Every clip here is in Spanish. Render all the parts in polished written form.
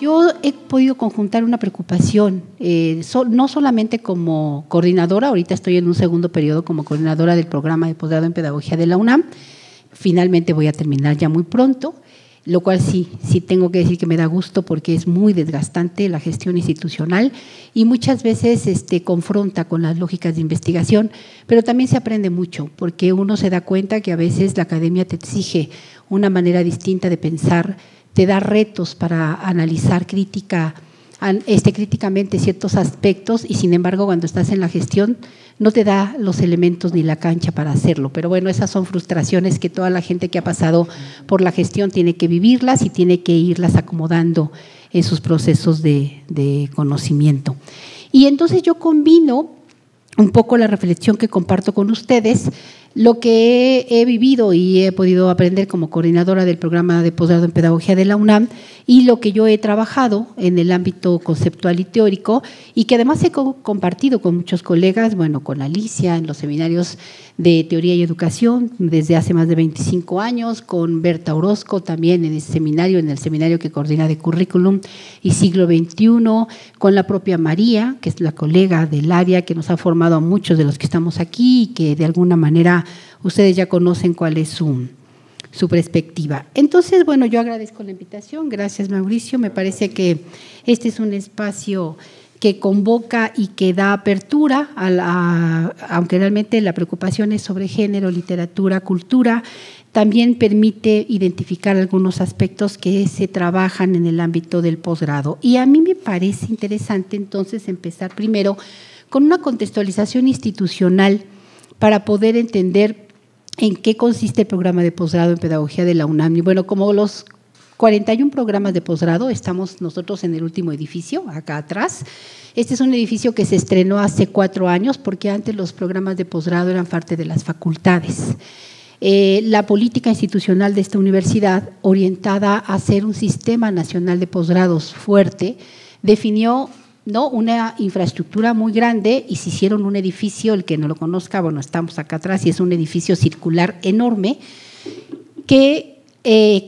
Yo he podido conjuntar una preocupación, no solamente como coordinadora, ahorita estoy en un segundo periodo como coordinadora del programa de posgrado en pedagogía de la UNAM, finalmente voy a terminar ya muy pronto, lo cual sí tengo que decir que me da gusto porque es muy desgastante la gestión institucional y muchas veces confronta con las lógicas de investigación, pero también se aprende mucho porque uno se da cuenta que a veces la academia te exige una manera distinta de pensar, te da retos para analizar críticamente ciertos aspectos y sin embargo cuando estás en la gestión no te da los elementos ni la cancha para hacerlo, pero bueno, esas son frustraciones que toda la gente que ha pasado por la gestión tiene que vivirlas y tiene que irlas acomodando en sus procesos de conocimiento. Y entonces yo combino un poco la reflexión que comparto con ustedes, lo que he vivido y he podido aprender como coordinadora del programa de posgrado en pedagogía de la UNAM y lo que yo he trabajado en el ámbito conceptual y teórico y que además he compartido con muchos colegas, bueno, con Alicia en los seminarios de teoría y educación desde hace más de 25 años, con Berta Orozco también en ese seminario, en el seminario que coordina de currículum y siglo XXI, con la propia María, que es la colega del área que nos ha formado a muchos de los que estamos aquí y que de alguna manera ustedes ya conocen cuál es su perspectiva. Entonces, bueno, yo agradezco la invitación. Gracias, Mauricio. Me parece que este es un espacio que convoca y que da apertura, aunque realmente la preocupación es sobre género, literatura, cultura, también permite identificar algunos aspectos que se trabajan en el ámbito del posgrado. Y a mí me parece interesante entonces empezar primero con una contextualización institucional para poder entender en qué consiste el programa de posgrado en pedagogía de la UNAM. Y bueno, como los 41 programas de posgrado, estamos nosotros en el último edificio, acá atrás. Este es un edificio que se estrenó hace 4 años, porque antes los programas de posgrado eran parte de las facultades. La política institucional de esta universidad, orientada a ser un sistema nacional de posgrados fuerte, definió una infraestructura muy grande y se hicieron un edificio, el que no lo conozca, bueno, estamos acá atrás y es un edificio circular enorme que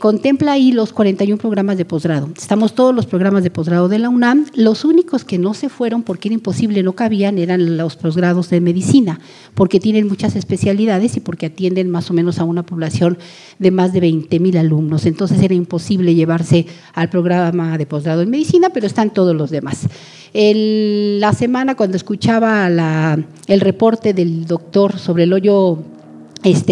contempla ahí los 41 programas de posgrado. Estamos todos los programas de posgrado de la UNAM, los únicos que no se fueron porque era imposible, no cabían, eran los posgrados de medicina, porque tienen muchas especialidades y porque atienden más o menos a una población de más de 20,000 alumnos, entonces era imposible llevarse al programa de posgrado en medicina, pero están todos los demás. La semana cuando escuchaba el reporte del doctor sobre el hoyo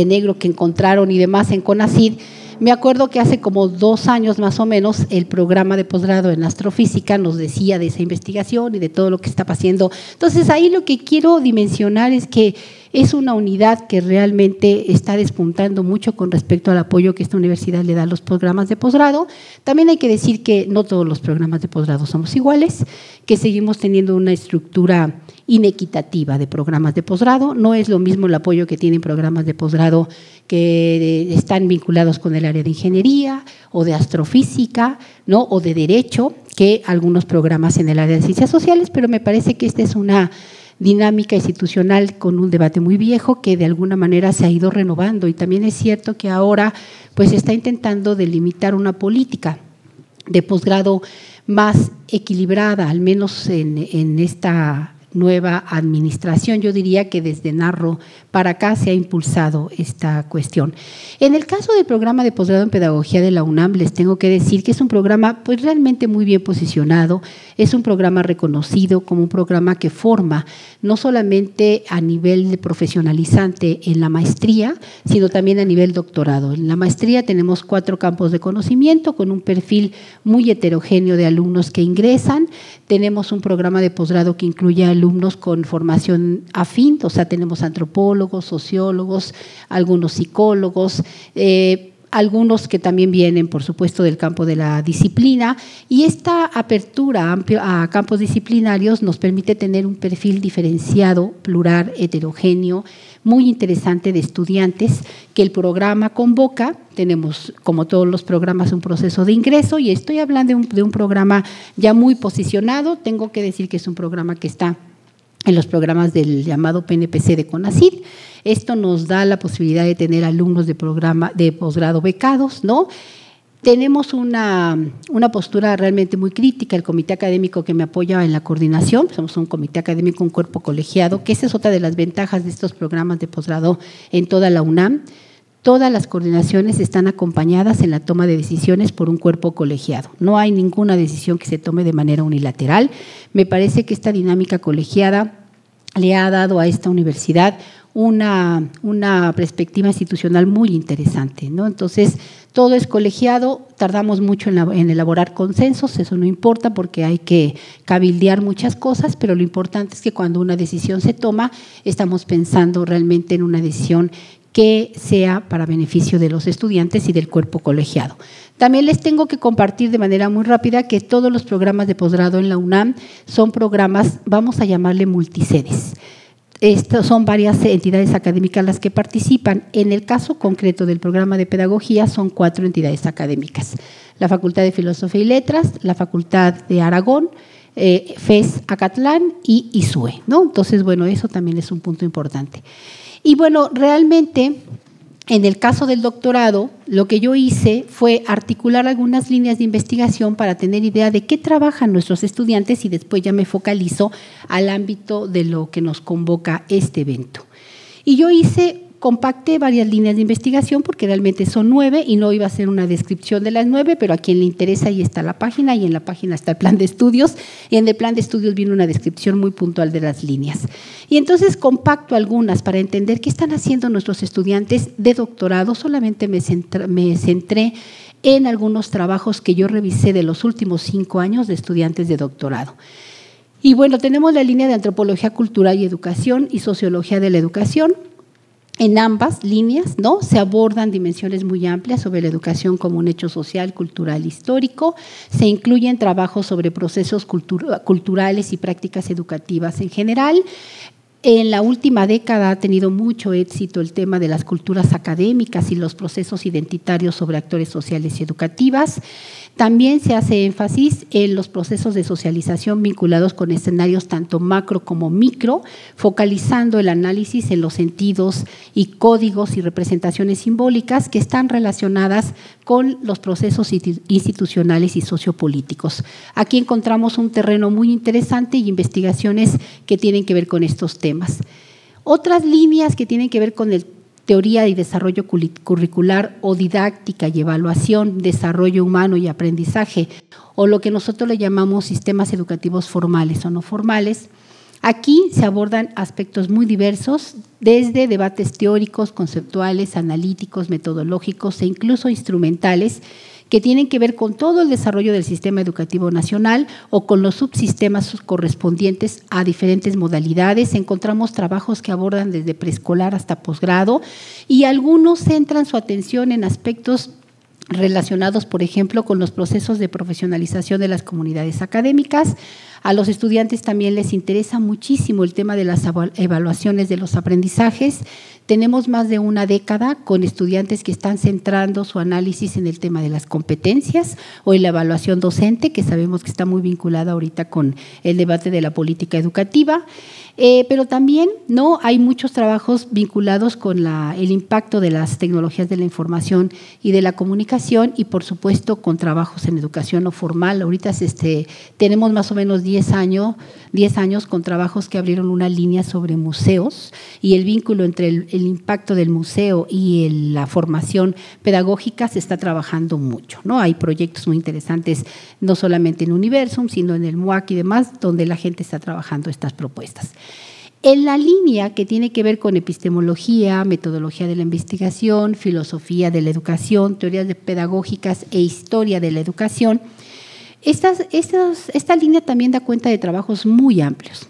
negro que encontraron y demás en CONACYT, me acuerdo que hace como 2 años más o menos el programa de posgrado en astrofísica nos decía de esa investigación y de todo lo que está pasando. Entonces, ahí lo que quiero dimensionar es que es una unidad que realmente está despuntando mucho con respecto al apoyo que esta universidad le da a los programas de posgrado. También hay que decir que no todos los programas de posgrado somos iguales, que seguimos teniendo una estructura inequitativa de programas de posgrado. No es lo mismo el apoyo que tienen programas de posgrado que están vinculados con el área de ingeniería o de astrofísica, ¿no?, o de derecho, que algunos programas en el área de ciencias sociales, pero me parece que esta es una dinámica institucional con un debate muy viejo que de alguna manera se ha ido renovando y también es cierto que ahora pues se está intentando delimitar una política de posgrado más equilibrada, al menos en esta nueva administración. Yo diría que desde Narro para acá se ha impulsado esta cuestión. En el caso del programa de posgrado en pedagogía de la UNAM, les tengo que decir que es un programa pues realmente muy bien posicionado, es un programa reconocido como un programa que forma no solamente a nivel de profesionalizante en la maestría, sino también a nivel doctorado. En la maestría tenemos 4 campos de conocimiento con un perfil muy heterogéneo de alumnos que ingresan. Tenemos un programa de posgrado que incluye alumnos con formación afín, o sea, tenemos antropólogos, sociólogos, algunos psicólogos, algunos que también vienen, por supuesto, del campo de la disciplina, y esta apertura amplia a campos disciplinarios nos permite tener un perfil diferenciado, plural, heterogéneo, muy interesante de estudiantes que el programa convoca. Tenemos, como todos los programas, un proceso de ingreso y estoy hablando de un programa ya muy posicionado. Tengo que decir que es un programa que está en los programas del llamado PNPC de CONACYT. Esto nos da la posibilidad de tener alumnos de posgrado becados, ¿no? Tenemos una postura realmente muy crítica, el comité académico que me apoya en la coordinación, somos un comité académico, un cuerpo colegiado, que esa es otra de las ventajas de estos programas de posgrado en toda la UNAM. Todas las coordinaciones están acompañadas en la toma de decisiones por un cuerpo colegiado. No hay ninguna decisión que se tome de manera unilateral. Me parece que esta dinámica colegiada le ha dado a esta universidad una perspectiva institucional muy interesante, ¿no? Entonces, todo es colegiado, tardamos mucho en elaborar consensos, eso no importa porque hay que cabildear muchas cosas, pero lo importante es que cuando una decisión se toma, estamos pensando realmente en una decisión que sea para beneficio de los estudiantes y del cuerpo colegiado. También les tengo que compartir de manera muy rápida que todos los programas de posgrado en la UNAM son programas, vamos a llamarle multisedes. Estas son varias entidades académicas las que participan. En el caso concreto del programa de pedagogía son 4 entidades académicas. La Facultad de Filosofía y Letras, la Facultad de Aragón, FES Acatlán y ISUE, ¿no? Entonces, bueno, eso también es un punto importante. Y bueno, realmente, en el caso del doctorado, lo que yo hice fue articular algunas líneas de investigación para tener idea de qué trabajan nuestros estudiantes y después ya me focalizo al ámbito de lo que nos convoca este evento. Y yo hice, compacté varias líneas de investigación porque realmente son 9 y no iba a ser una descripción de las 9, pero a quien le interesa ahí está la página y en la página está el plan de estudios y en el plan de estudios viene una descripción muy puntual de las líneas. Y entonces compacto algunas para entender qué están haciendo nuestros estudiantes de doctorado. Solamente me centré en algunos trabajos que yo revisé de los últimos 5 años de estudiantes de doctorado. Y bueno, tenemos la línea de antropología, cultura y educación y sociología de la educación. En ambas líneas, ¿no?, se abordan dimensiones muy amplias sobre la educación como un hecho social, cultural, histórico. Se incluyen trabajos sobre procesos culturales y prácticas educativas en general. En la última década ha tenido mucho éxito el tema de las culturas académicas y los procesos identitarios sobre actores sociales y educativas. También se hace énfasis en los procesos de socialización vinculados con escenarios tanto macro como micro, focalizando el análisis en los sentidos y códigos y representaciones simbólicas que están relacionadas con los procesos institucionales y sociopolíticos. Aquí encontramos un terreno muy interesante y investigaciones que tienen que ver con estos temas. Otras líneas que tienen que ver con el teoría y desarrollo curricular o didáctica y evaluación, desarrollo humano y aprendizaje, o lo que nosotros le llamamos sistemas educativos formales o no formales. Aquí se abordan aspectos muy diversos, desde debates teóricos, conceptuales, analíticos, metodológicos e incluso instrumentales, que tienen que ver con todo el desarrollo del sistema educativo nacional o con los subsistemas correspondientes a diferentes modalidades. Encontramos trabajos que abordan desde preescolar hasta posgrado y algunos centran su atención en aspectos relacionados, por ejemplo, con los procesos de profesionalización de las comunidades académicas. A los estudiantes también les interesa muchísimo el tema de las evaluaciones de los aprendizajes. Tenemos más de una década con estudiantes que están centrando su análisis en el tema de las competencias o en la evaluación docente, que sabemos que está muy vinculada ahorita con el debate de la política educativa. Pero también, ¿no?, hay muchos trabajos vinculados con el impacto de las tecnologías de la información y de la comunicación y, por supuesto, con trabajos en educación no formal. Ahorita tenemos más o menos 10 años con trabajos que abrieron una línea sobre museos y el vínculo entre el impacto del museo y la formación pedagógica se está trabajando mucho, ¿no? Hay proyectos muy interesantes, no solamente en Universum, sino en el MUAC y demás, donde la gente está trabajando estas propuestas. En la línea que tiene que ver con epistemología, metodología de la investigación, filosofía de la educación, teorías pedagógicas e historia de la educación, esta línea también da cuenta de trabajos muy amplios,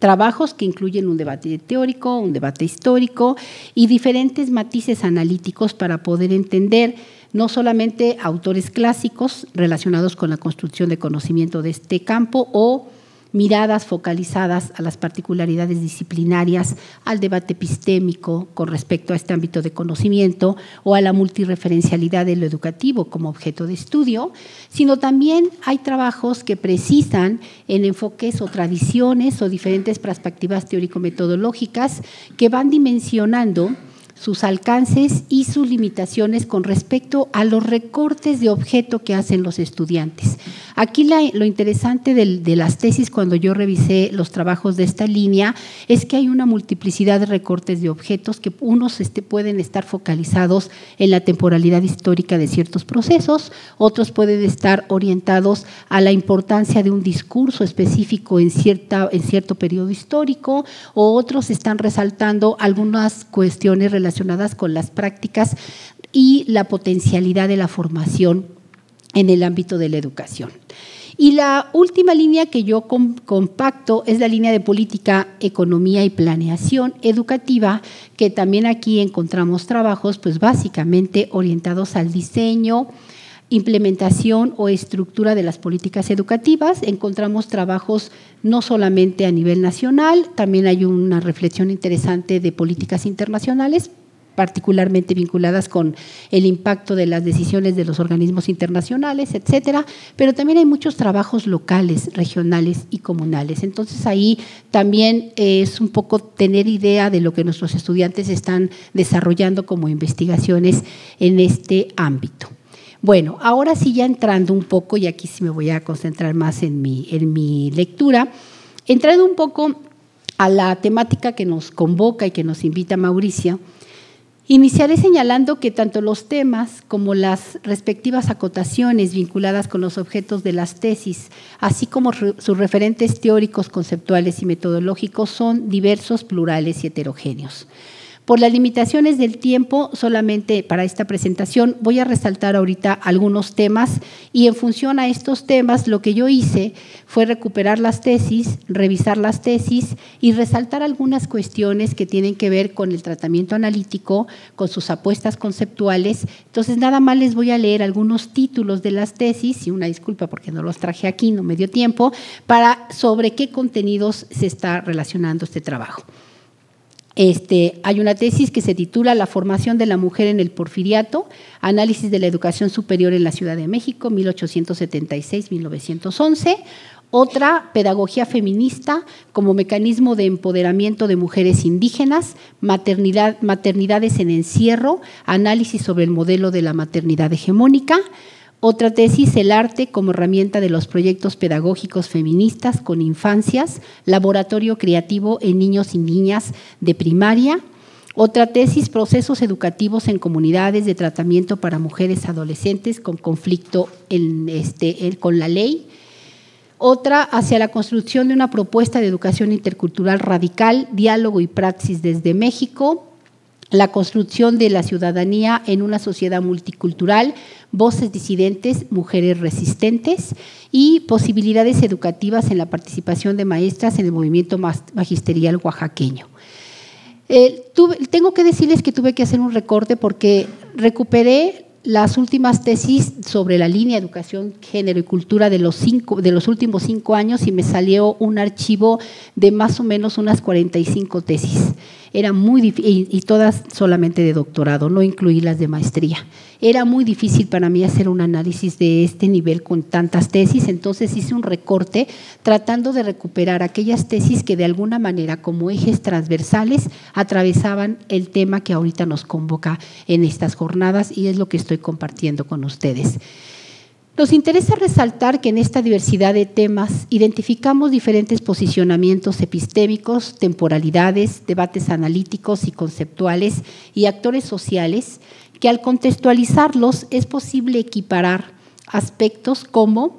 trabajos que incluyen un debate teórico, un debate histórico y diferentes matices analíticos para poder entender no solamente autores clásicos relacionados con la construcción de conocimiento de este campo o miradas focalizadas a las particularidades disciplinarias, al debate epistémico con respecto a este ámbito de conocimiento o a la multirreferencialidad de lo educativo como objeto de estudio, sino también hay trabajos que precisan en enfoques o tradiciones o diferentes perspectivas teórico-metodológicas que van dimensionando sus alcances y sus limitaciones con respecto a los recortes de objeto que hacen los estudiantes. Aquí lo interesante de las tesis, cuando yo revisé los trabajos de esta línea, es que hay una multiplicidad de recortes de objetos que unos pueden estar focalizados en la temporalidad histórica de ciertos procesos, otros pueden estar orientados a la importancia de un discurso específico en cierto periodo histórico, o otros están resaltando algunas cuestiones relacionadas con las prácticas y la potencialidad de la formación en el ámbito de la educación. Y la última línea que yo compacto es la línea de política, economía y planeación educativa, que también aquí encontramos trabajos pues básicamente orientados al diseño, implementación o estructura de las políticas educativas. Encontramos trabajos no solamente a nivel nacional, también hay una reflexión interesante de políticas internacionales, particularmente vinculadas con el impacto de las decisiones de los organismos internacionales, etcétera, pero también hay muchos trabajos locales, regionales y comunales. Entonces, ahí también es un poco tener idea de lo que nuestros estudiantes están desarrollando como investigaciones en este ámbito. Bueno, ahora sí, ya entrando un poco, y aquí sí me voy a concentrar más en mi lectura, entrando un poco a la temática que nos convoca y que nos invita Mauricio. Iniciaré señalando que tanto los temas como las respectivas acotaciones vinculadas con los objetos de las tesis, así como sus referentes teóricos, conceptuales y metodológicos, son diversos, plurales y heterogéneos. Por las limitaciones del tiempo, solamente para esta presentación voy a resaltar ahorita algunos temas, y en función a estos temas lo que yo hice fue recuperar las tesis, revisar las tesis y resaltar algunas cuestiones que tienen que ver con el tratamiento analítico, con sus apuestas conceptuales. Entonces, nada más les voy a leer algunos títulos de las tesis, y una disculpa porque no los traje aquí, no me dio tiempo, para sobre qué contenidos se está relacionando este trabajo. Hay una tesis que se titula La formación de la mujer en el Porfiriato, análisis de la educación superior en la Ciudad de México, 1876-1911. Otra, Pedagogía feminista como mecanismo de empoderamiento de mujeres indígenas, maternidades en encierro, análisis sobre el modelo de la maternidad hegemónica. Otra tesis, el arte como herramienta de los proyectos pedagógicos feministas con infancias, laboratorio creativo en niños y niñas de primaria. Otra tesis, procesos educativos en comunidades de tratamiento para mujeres adolescentes con conflicto con la ley. Otra, hacia la construcción de una propuesta de educación intercultural radical, diálogo y praxis desde México. La construcción de la ciudadanía en una sociedad multicultural, voces disidentes, mujeres resistentes, y posibilidades educativas en la participación de maestras en el movimiento magisterial oaxaqueño. Tengo que decirles que tuve que hacer un recorte porque recuperé las últimas tesis sobre la línea Educación, Género y Cultura de los últimos 5 años, y me salió un archivo de más o menos unas 45 tesis. Era muy difícil, y todas solamente de doctorado, no incluí las de maestría. Era muy difícil para mí hacer un análisis de este nivel con tantas tesis, entonces hice un recorte tratando de recuperar aquellas tesis que de alguna manera, como ejes transversales, atravesaban el tema que ahorita nos convoca en estas jornadas, y es lo que estoy compartiendo con ustedes. Nos interesa resaltar que en esta diversidad de temas identificamos diferentes posicionamientos epistémicos, temporalidades, debates analíticos y conceptuales y actores sociales, que al contextualizarlos es posible equiparar aspectos como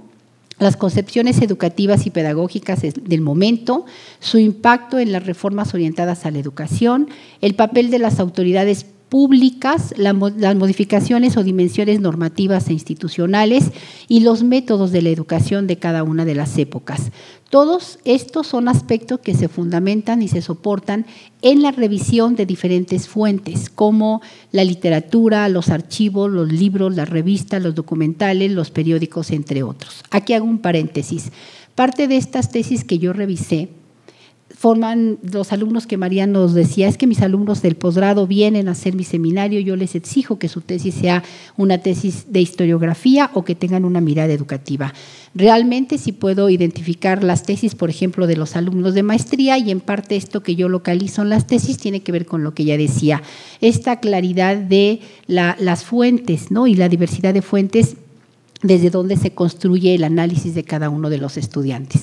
las concepciones educativas y pedagógicas del momento, su impacto en las reformas orientadas a la educación, el papel de las autoridades públicas, las modificaciones o dimensiones normativas e institucionales y los métodos de la educación de cada una de las épocas. Todos estos son aspectos que se fundamentan y se soportan en la revisión de diferentes fuentes, como la literatura, los archivos, los libros, las revistas, los documentales, los periódicos, entre otros. Aquí hago un paréntesis. Parte de estas tesis que yo revisé forman los alumnos que María nos decía, es que mis alumnos del posgrado vienen a hacer mi seminario, yo les exijo que su tesis sea una tesis de historiografía o que tengan una mirada educativa. Realmente sí puedo identificar las tesis, por ejemplo, de los alumnos de maestría, y en parte esto que yo localizo en las tesis tiene que ver con lo que ella decía, esta claridad de las fuentes, ¿no?, y la diversidad de fuentes desde donde se construye el análisis de cada uno de los estudiantes.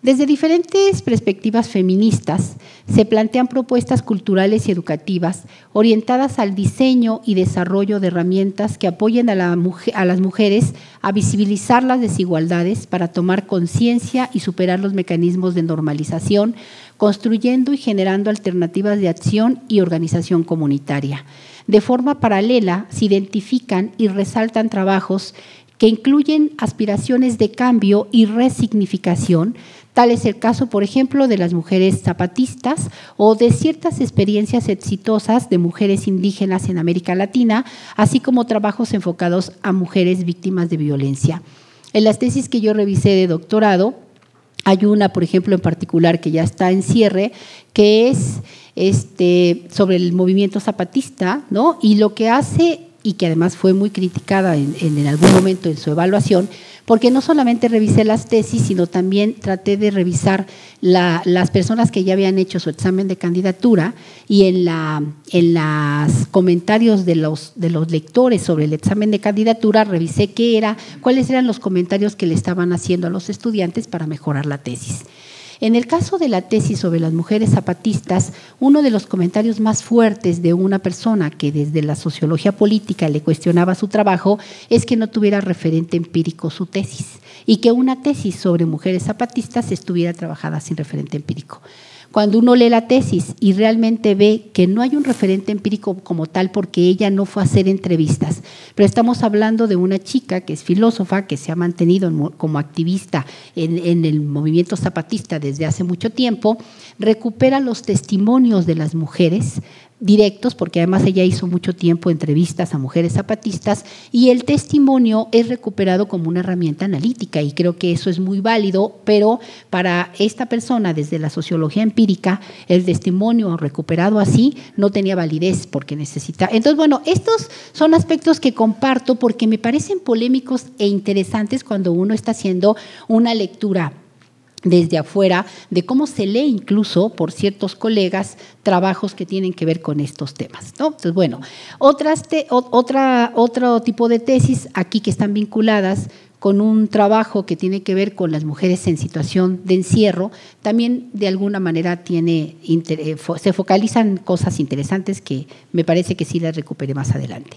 Desde diferentes perspectivas feministas se plantean propuestas culturales y educativas orientadas al diseño y desarrollo de herramientas que apoyen a las mujeres a visibilizar las desigualdades para tomar conciencia y superar los mecanismos de normalización, construyendo y generando alternativas de acción y organización comunitaria. De forma paralela, se identifican y resaltan trabajos que incluyen aspiraciones de cambio y resignificación. Tal es el caso, por ejemplo, de las mujeres zapatistas o de ciertas experiencias exitosas de mujeres indígenas en América Latina, así como trabajos enfocados a mujeres víctimas de violencia. En las tesis que yo revisé de doctorado, hay una, por ejemplo, en particular que ya está en cierre, que es sobre el movimiento zapatista, ¿no? Y lo que hace, y que además fue muy criticada en algún momento en su evaluación, porque no solamente revisé las tesis, sino también traté de revisar las personas que ya habían hecho su examen de candidatura, y en los comentarios de los lectores sobre el examen de candidatura revisé cuáles eran los comentarios que le estaban haciendo a los estudiantes para mejorar la tesis. En el caso de la tesis sobre las mujeres zapatistas, uno de los comentarios más fuertes de una persona que desde la sociología política le cuestionaba su trabajo es que no tuviera referente empírico su tesis, y que una tesis sobre mujeres zapatistas estuviera trabajada sin referente empírico. Cuando uno lee la tesis y realmente ve que no hay un referente empírico como tal, porque ella no fue a hacer entrevistas, pero estamos hablando de una chica que es filósofa, que se ha mantenido como activista en el movimiento zapatista desde hace mucho tiempo, recupera los testimonios de las mujeres directos, porque además ella hizo mucho tiempo entrevistas a mujeres zapatistas, y el testimonio es recuperado como una herramienta analítica, y creo que eso es muy válido, pero para esta persona desde la sociología empírica el testimonio recuperado así no tenía validez, porque necesita… Entonces, bueno, estos son aspectos que comparto porque me parecen polémicos e interesantes cuando uno está haciendo una lectura desde afuera, de cómo se lee incluso por ciertos colegas trabajos que tienen que ver con estos temas, ¿no? Entonces, bueno, otro tipo de tesis aquí que están vinculadas con un trabajo que tiene que ver con las mujeres en situación de encierro, también de alguna manera se focalizan cosas interesantes que me parece que sí las recuperé más adelante.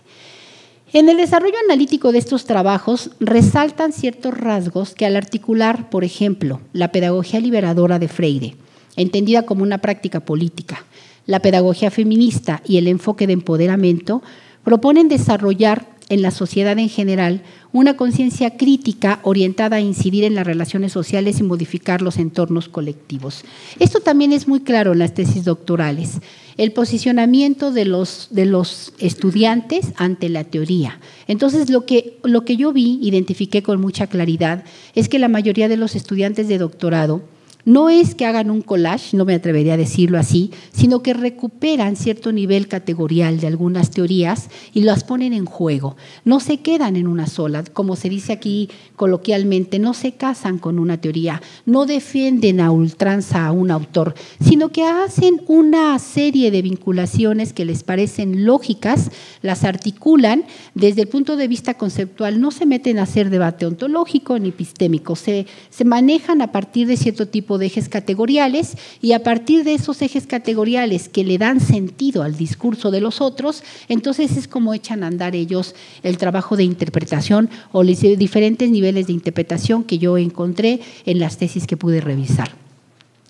En el desarrollo analítico de estos trabajos resaltan ciertos rasgos que, al articular, por ejemplo, la pedagogía liberadora de Freire, entendida como una práctica política, la pedagogía feminista y el enfoque de empoderamiento, proponen desarrollar en la sociedad en general una conciencia crítica orientada a incidir en las relaciones sociales y modificar los entornos colectivos. Esto también es muy claro en las tesis doctorales. El posicionamiento de los estudiantes ante la teoría. Entonces, lo que yo vi, identifiqué con mucha claridad, es que la mayoría de los estudiantes de doctorado no es que hagan un collage, no me atrevería a decirlo así, sino que recuperan cierto nivel categorial de algunas teorías y las ponen en juego. No se quedan en una sola, como se dice aquí coloquialmente, no se casan con una teoría, no defienden a ultranza a un autor, sino que hacen una serie de vinculaciones que les parecen lógicas, las articulan desde el punto de vista conceptual, no se meten a hacer debate ontológico ni epistémico, se manejan a partir de cierto tipo de ejes categoriales, y a partir de esos ejes categoriales que le dan sentido al discurso de los otros, entonces es como echan a andar ellos el trabajo de interpretación o los diferentes niveles de interpretación que yo encontré en las tesis que pude revisar.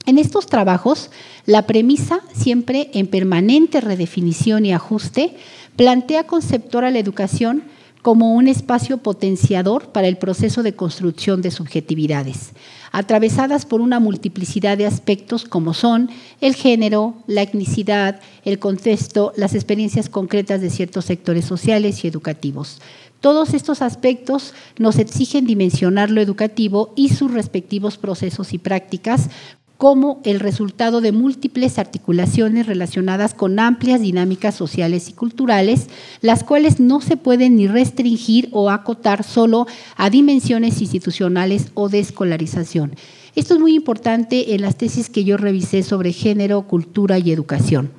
En estos trabajos, la premisa, siempre en permanente redefinición y ajuste, plantea conceptuar a la educación como un espacio potenciador para el proceso de construcción de subjetividades, atravesadas por una multiplicidad de aspectos como son el género, la etnicidad, el contexto, las experiencias concretas de ciertos sectores sociales y educativos. Todos estos aspectos nos exigen dimensionar lo educativo y sus respectivos procesos y prácticas como el resultado de múltiples articulaciones relacionadas con amplias dinámicas sociales y culturales, las cuales no se pueden ni restringir o acotar solo a dimensiones institucionales o de escolarización. Esto es muy importante en las tesis que yo revisé sobre género, cultura y educación.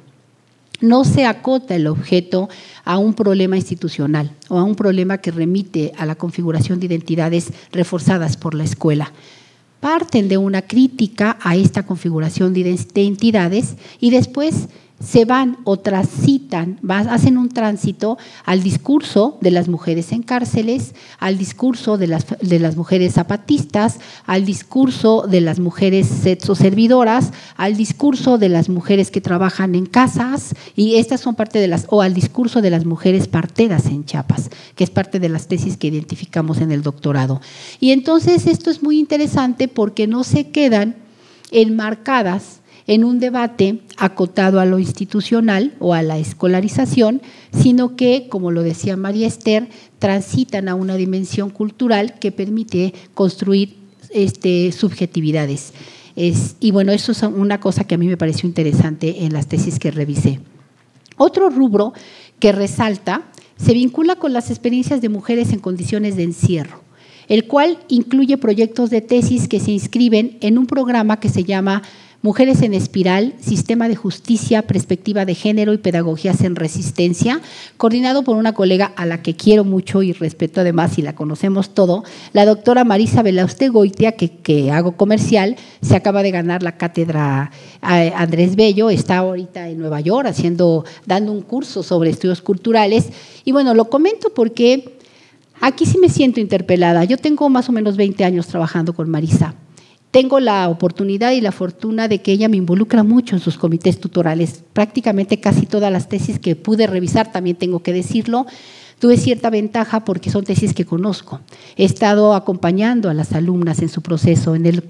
No se acota el objeto a un problema institucional o a un problema que remite a la configuración de identidades reforzadas por la escuela. Parten de una crítica a esta configuración de identidades y después se van o transitan, hacen un tránsito al discurso de las mujeres en cárceles, al discurso de las mujeres zapatistas, al discurso de las mujeres sexoservidoras, al discurso de las mujeres que trabajan en casas, y estas son parte de las, o al discurso de las mujeres parteras en Chiapas, que es parte de las tesis que identificamos en el doctorado. Y entonces esto es muy interesante porque no se quedan enmarcadas en un debate acotado a lo institucional o a la escolarización, sino que, como lo decía María Esther, transitan a una dimensión cultural que permite construir subjetividades. Y bueno, eso es una cosa que a mí me pareció interesante en las tesis que revisé. Otro rubro que resalta se vincula con las experiencias de mujeres en condiciones de encierro, el cual incluye proyectos de tesis que se inscriben en un programa que se llama Mujeres en Espiral, Sistema de Justicia, Perspectiva de Género y Pedagogías en Resistencia, coordinado por una colega a la que quiero mucho y respeto además y la conocemos todo, la doctora Marisa Belaustegui, que hago comercial, se acaba de ganar la cátedra Andrés Bello, está ahorita en Nueva York dando un curso sobre estudios culturales. Y bueno, lo comento porque aquí sí me siento interpelada. Yo tengo más o menos 20 años trabajando con Marisa. Tengo la oportunidad y la fortuna de que ella me involucra mucho en sus comités tutorales. Prácticamente casi todas las tesis que pude revisar, también tengo que decirlo, tuve cierta ventaja porque son tesis que conozco. He estado acompañando a las alumnas en su proceso. En el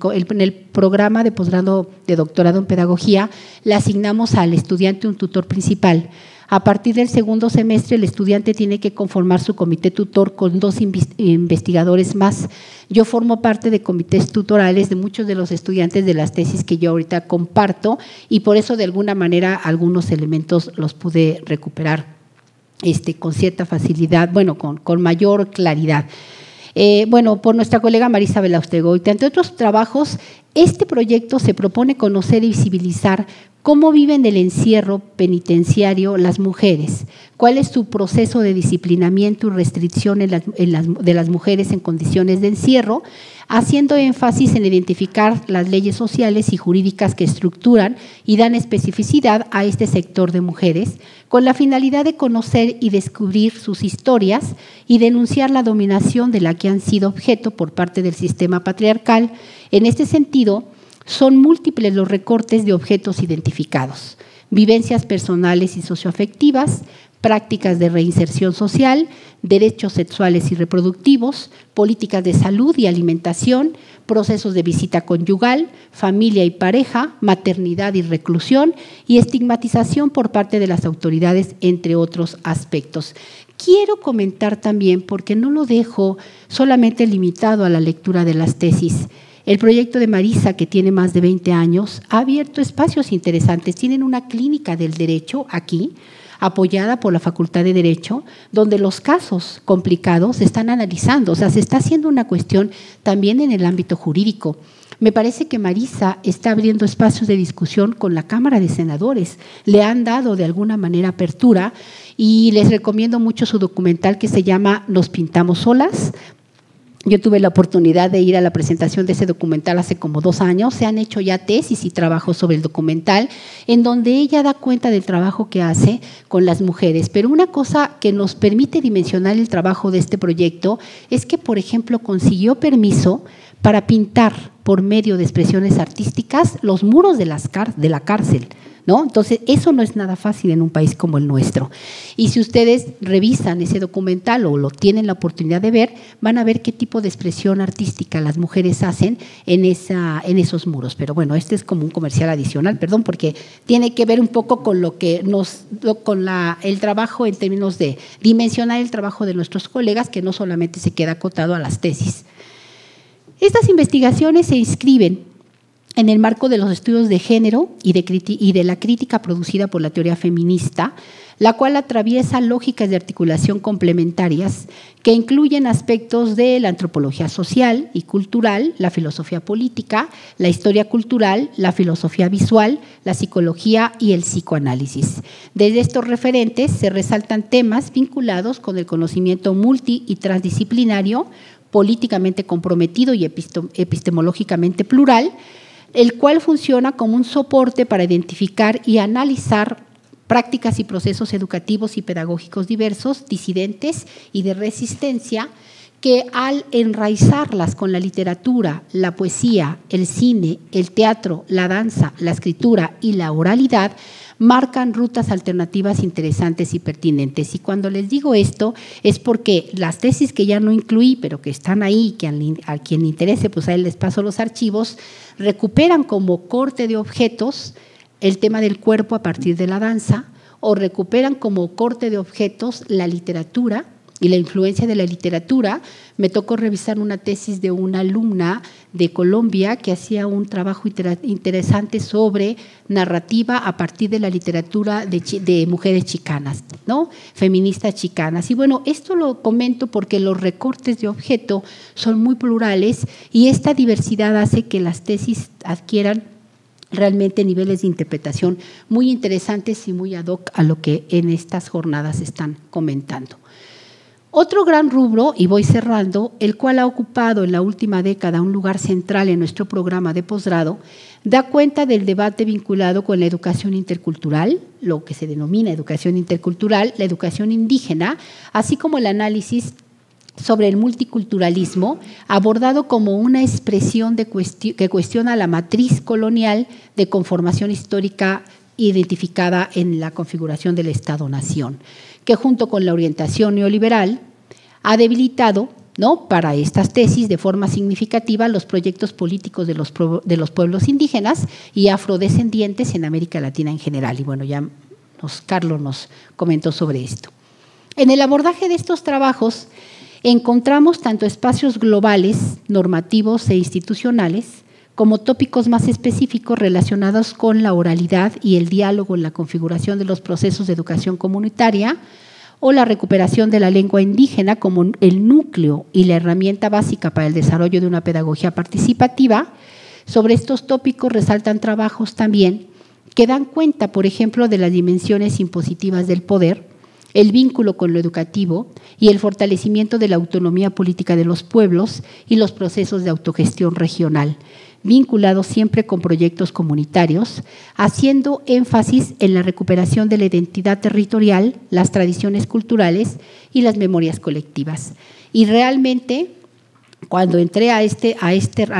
programa de posgrado de doctorado en pedagogía, le asignamos al estudiante un tutor principal. A partir del segundo semestre, el estudiante tiene que conformar su comité tutor con dos investigadores más. Yo formo parte de comités tutorales de muchos de los estudiantes de las tesis que yo ahorita comparto y por eso de alguna manera algunos elementos los pude recuperar con cierta facilidad, bueno, con mayor claridad. Bueno, por nuestra colega Marisa Belaustegui, entre otros trabajos, este proyecto se propone conocer y visibilizar cómo viven el encierro penitenciario las mujeres, cuál es su proceso de disciplinamiento y restricción de las mujeres en condiciones de encierro, haciendo énfasis en identificar las leyes sociales y jurídicas que estructuran y dan especificidad a este sector de mujeres, con la finalidad de conocer y descubrir sus historias y denunciar la dominación de la que han sido objeto por parte del sistema patriarcal. En este sentido, son múltiples los recortes de objetos identificados, vivencias personales y socioafectivas, prácticas de reinserción social, derechos sexuales y reproductivos, políticas de salud y alimentación, procesos de visita conyugal, familia y pareja, maternidad y reclusión y estigmatización por parte de las autoridades, entre otros aspectos. Quiero comentar también, porque no lo dejo solamente limitado a la lectura de las tesis, el proyecto de Marisa, que tiene más de 20 años, ha abierto espacios interesantes. Tienen una clínica del derecho aquí, apoyada por la Facultad de Derecho, donde los casos complicados se están analizando, o sea, se está haciendo una cuestión también en el ámbito jurídico. Me parece que Marisa está abriendo espacios de discusión con la Cámara de Senadores, le han dado de alguna manera apertura y les recomiendo mucho su documental que se llama Nos Pintamos Solas. Yo tuve la oportunidad de ir a la presentación de ese documental hace como 2 años. Se han hecho ya tesis y trabajos sobre el documental, en donde ella da cuenta del trabajo que hace con las mujeres. Pero una cosa que nos permite dimensionar el trabajo de este proyecto es que, por ejemplo, consiguió permiso para pintar por medio de expresiones artísticas los muros de la cárcel, ¿no? Entonces, eso no es nada fácil en un país como el nuestro. Y si ustedes revisan ese documental o lo tienen la oportunidad de ver, van a ver qué tipo de expresión artística las mujeres hacen en esos muros. Pero bueno, este es como un comercial adicional, perdón, porque tiene que ver un poco con lo que el trabajo en términos de dimensionar el trabajo de nuestros colegas, que no solamente se queda acotado a las tesis. Estas investigaciones se inscriben en el marco de los estudios de género y de la crítica producida por la teoría feminista, la cual atraviesa lógicas de articulación complementarias que incluyen aspectos de la antropología social y cultural, la filosofía política, la historia cultural, la filosofía visual, la psicología y el psicoanálisis. Desde estos referentes se resaltan temas vinculados con el conocimiento multi y transdisciplinario, políticamente comprometido y epistemológicamente plural, el cual funciona como un soporte para identificar y analizar prácticas y procesos educativos y pedagógicos diversos, disidentes y de resistencia, que al enraizarlas con la literatura, la poesía, el cine, el teatro, la danza, la escritura y la oralidad, marcan rutas alternativas interesantes y pertinentes. Y cuando les digo esto es porque las tesis que ya no incluí, pero que están ahí, que a quien le interese, pues a él les paso los archivos, recuperan como corte de objetos el tema del cuerpo a partir de la danza, o recuperan como corte de objetos la literatura y la influencia de la literatura. Me tocó revisar una tesis de una alumna de Colombia que hacía un trabajo interesante sobre narrativa a partir de la literatura de mujeres chicanas, ¿no? Feministas chicanas. Y bueno, esto lo comento porque los recortes de objeto son muy plurales y esta diversidad hace que las tesis adquieran realmente niveles de interpretación muy interesantes y muy ad hoc a lo que en estas jornadas están comentando. Otro gran rubro, y voy cerrando, el cual ha ocupado en la última década un lugar central en nuestro programa de posgrado, da cuenta del debate vinculado con la educación intercultural, lo que se denomina educación intercultural, la educación indígena, así como el análisis sobre el multiculturalismo, abordado como una expresión que cuestiona la matriz colonial de conformación histórica identificada en la configuración del Estado-Nación, que junto con la orientación neoliberal ha debilitado, ¿no?, para estas tesis de forma significativa los proyectos políticos de los pueblos indígenas y afrodescendientes en América Latina en general. Y bueno, ya Carlos nos comentó sobre esto. En el abordaje de estos trabajos encontramos tanto espacios globales, normativos e institucionales, como tópicos más específicos relacionados con la oralidad y el diálogo en la configuración de los procesos de educación comunitaria, o la recuperación de la lengua indígena como el núcleo y la herramienta básica para el desarrollo de una pedagogía participativa. Sobre estos tópicos resaltan trabajos también que dan cuenta, por ejemplo, de las dimensiones impositivas del poder, el vínculo con lo educativo y el fortalecimiento de la autonomía política de los pueblos y los procesos de autogestión regional, vinculados siempre con proyectos comunitarios, haciendo énfasis en la recuperación de la identidad territorial, las tradiciones culturales y las memorias colectivas. Y realmente, cuando entré a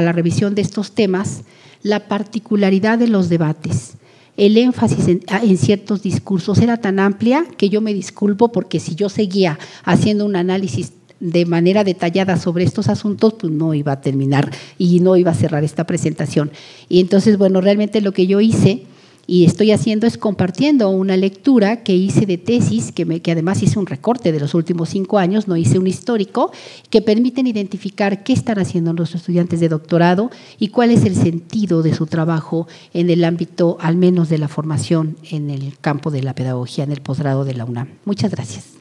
la revisión de estos temas, la particularidad de los debates, el énfasis en ciertos discursos era tan amplia que yo me disculpo porque si yo seguía haciendo un análisis de manera detallada sobre estos asuntos, pues no iba a terminar y no iba a cerrar esta presentación. Y entonces, bueno, realmente lo que yo hice y estoy haciendo es compartiendo una lectura que hice de tesis, que además hice un recorte de los últimos 5 años, no hice un histórico, que permiten identificar qué están haciendo nuestros estudiantes de doctorado y cuál es el sentido de su trabajo en el ámbito, al menos de la formación en el campo de la pedagogía, en el posgrado de la UNAM. Muchas gracias.